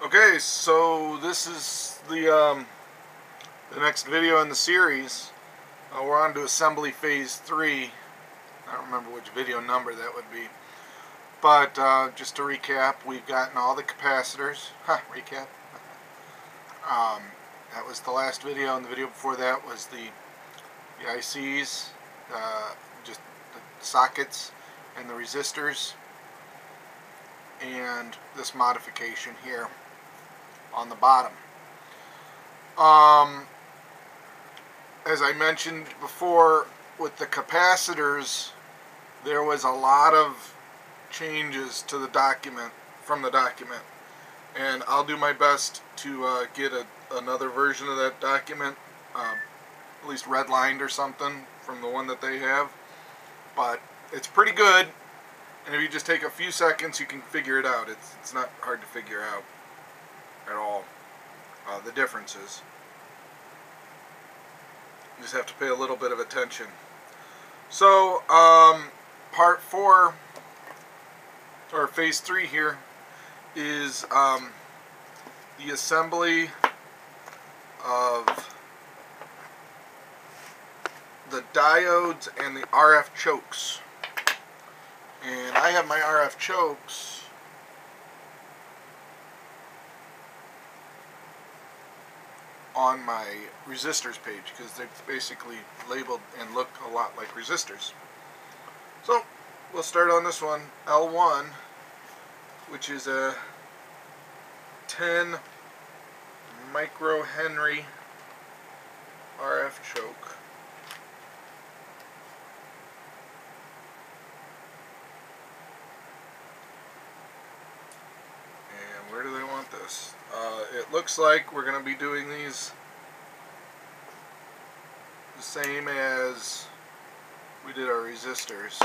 Okay, so this is the next video in the series. We're on to assembly phase 3. I don't remember which video number that would be. But just to recap, we've gotten all the capacitors. Recap. That was the last video, and the video before that was the ICs, just the sockets, and the resistors, and this modification here on the bottom. As I mentioned before, with the capacitors, there was a lot of changes to the document, and I'll do my best to get another version of that document, at least redlined or something from the one that they have. But it's pretty good, and if you just take a few seconds, you can figure it out. It's not hard to figure out at all, the differences. You just have to pay a little bit of attention. So, part 4, or phase 3 here, is the assembly of the diodes and the RF chokes. And I have my RF chokes on my resistors page because they're basically labeled and look a lot like resistors. So we'll start on this one, L1, which is a 10 microhenry RF choke. Where do they want this? It looks like we're going to be doing these the same as we did our resistors.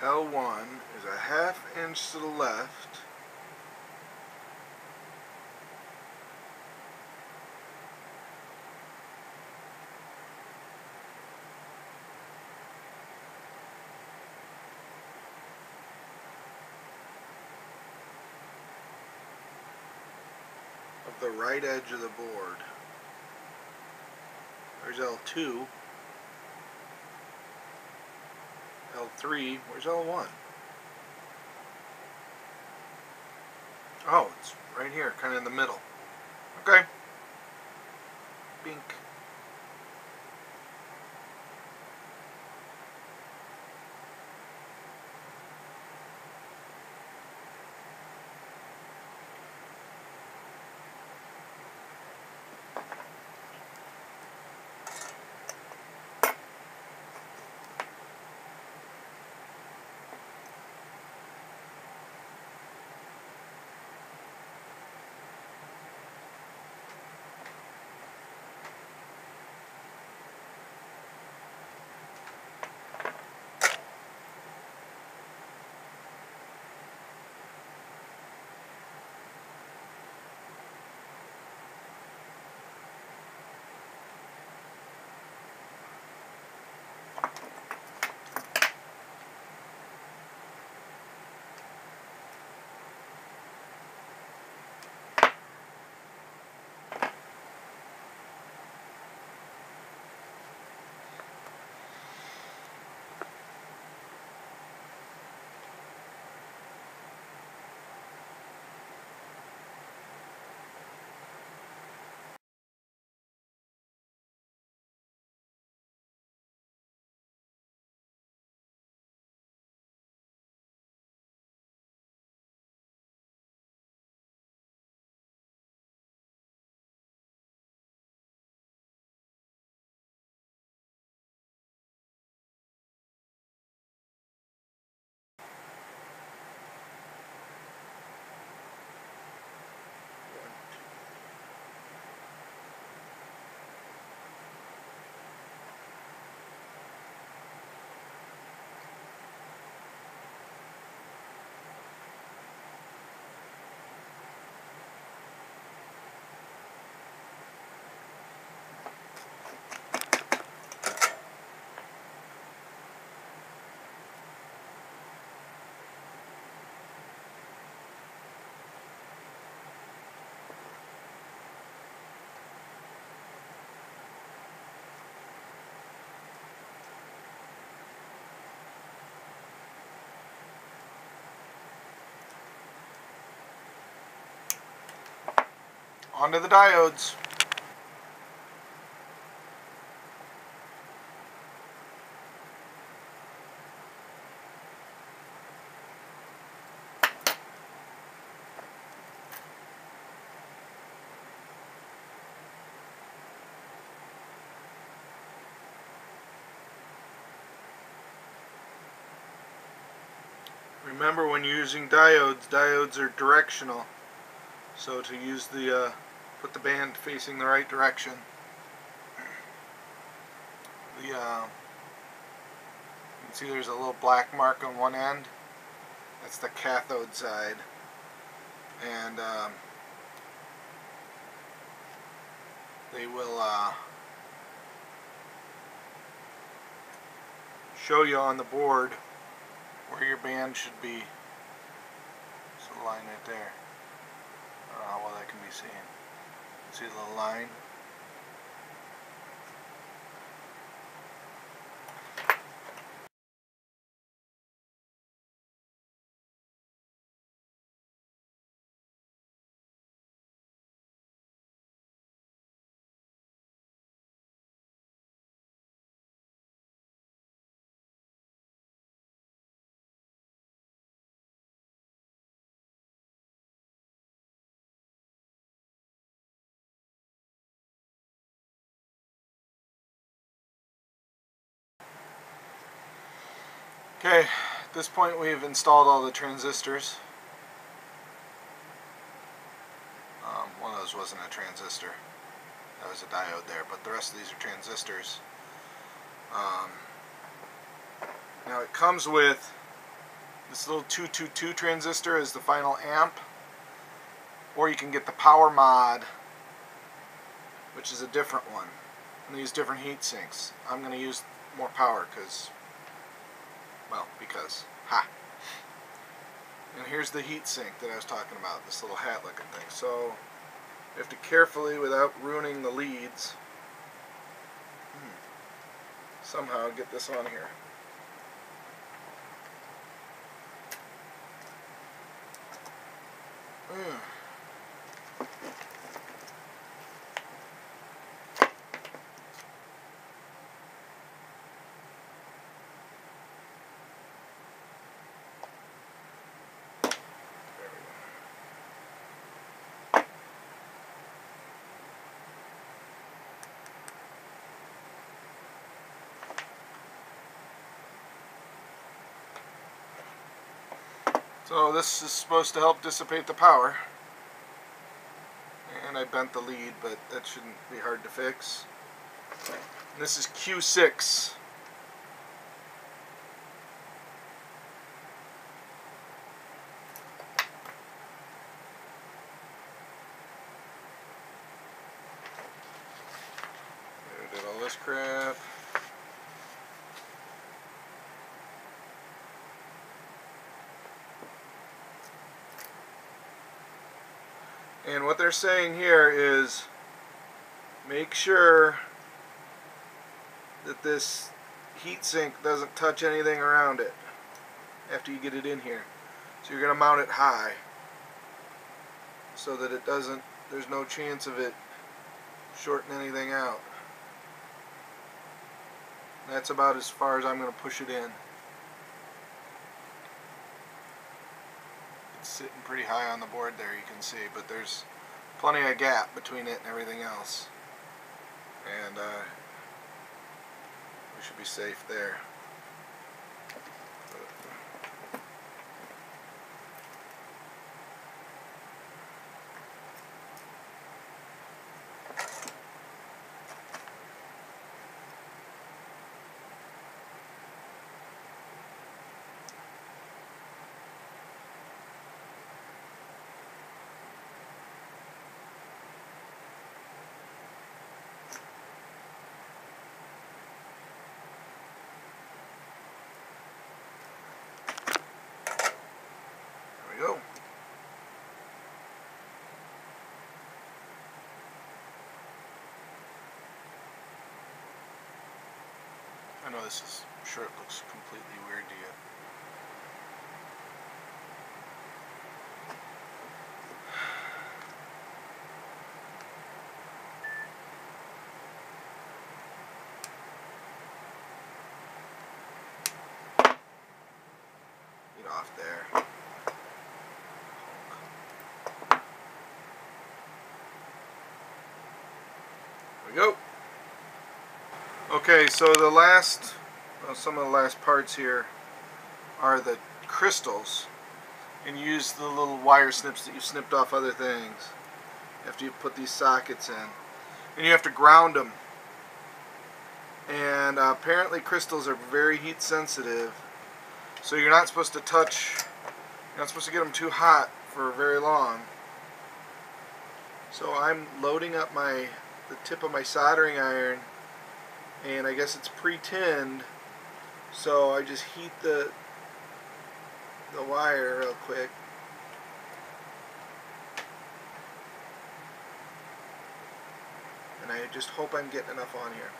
L1 is a 1/2 inch to the left, of the right edge of the board. There's L2. L3, where's L1? Oh, it's right here, kind of in the middle. Okay. Bink. onto the diodes. Remember, when you're using diodes, diodes are directional, so to use the put the band facing the right direction. The you can see there's a little black mark on one end. That's the cathode side, and they will show you on the board where your band should be. There's a line right there. I don't know how well that can be seen. See the little line? Okay, at this point we've installed all the transistors. One of those wasn't a transistor. That was a diode there, but the rest of these are transistors. Now it comes with this little 222 transistor as the final amp, or you can get the power mod, which is a different one. I'm going to use different heat sinks. I'm going to use more power because, ha! And here's the heat sink that I was talking about, this little hat looking thing. So, you have to carefully, without ruining the leads, somehow get this on here. So this is supposed to help dissipate the power, and I bent the lead, but that shouldn't be hard to fix. And this is Q6. I did all this crap. And what they're saying here is make sure that this heatsink doesn't touch anything around it after you get it in here. So you're going to mount it high so that it doesn't, there's no chance of it shorting anything out. That's about as far as I'm going to push it in. Sitting pretty high on the board there, you can see, but there's plenty of gap between it and everything else, and we should be safe there. I know this is, I'm sure it looks completely weird to you. off there. We go. Okay, so the last, some of the last parts here are the crystals, and you use the little wire snips that you snipped off other things after you put these sockets in, and you have to ground them. And apparently crystals are very heat sensitive, so you're not supposed to get them too hot for very long. So I'm loading up the tip of my soldering iron, and I guess it's pre-tinned, so I just heat the wire real quick. And I just hope I'm getting enough on here.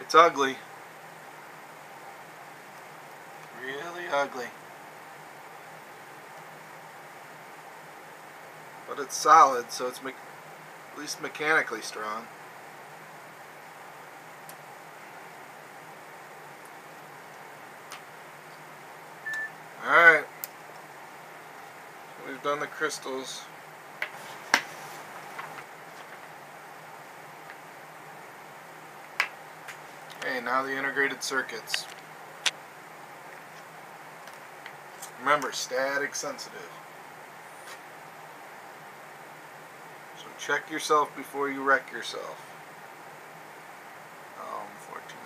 It's ugly. Really ugly. But it's solid, so it's at least mechanically strong. Alright, we've done the crystals. Okay, now the integrated circuits. Remember, static sensitive. Check yourself before you wreck yourself. 1458.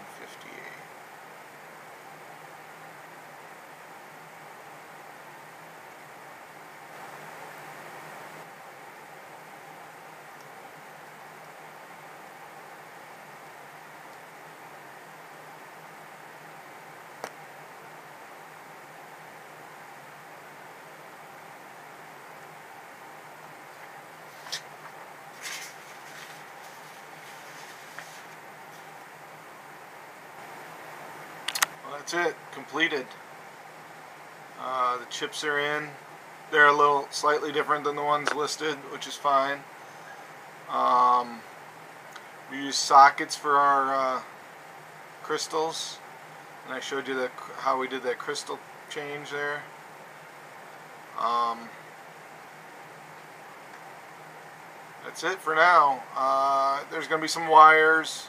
That's it, completed. The chips are in. They're a little slightly different than the ones listed, which is fine. We use sockets for our crystals, and I showed you how we did that crystal change there. That's it for now. There's going to be some wires,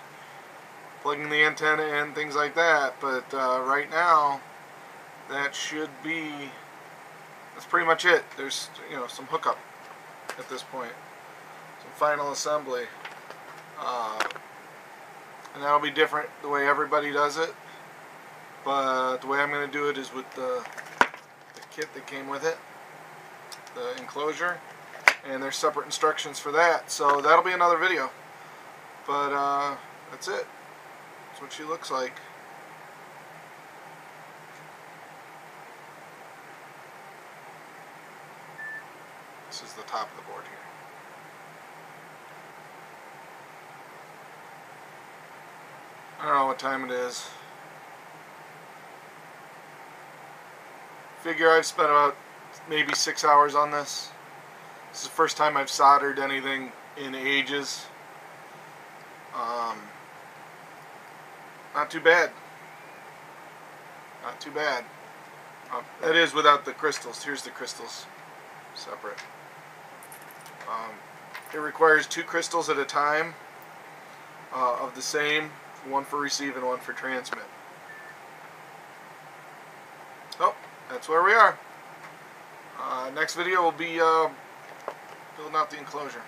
plugging the antenna in, things like that, but right now that's pretty much it. There's some hookup at this point, some final assembly, and that'll be different the way everybody does it, but the way I'm going to do it is with the kit that came with it, the enclosure, and there's separate instructions for that, so that'll be another video, but that's it. That's what she looks like. This is the top of the board here. I don't know what time it is. Figure I've spent about maybe 6 hours on this. This is the first time I've soldered anything in ages. Not too bad. Not too bad. That is without the crystals. Here's the crystals, separate. It requires 2 crystals at a time of the same, one for receive and one for transmit. So, that's where we are. Next video will be building out the enclosure.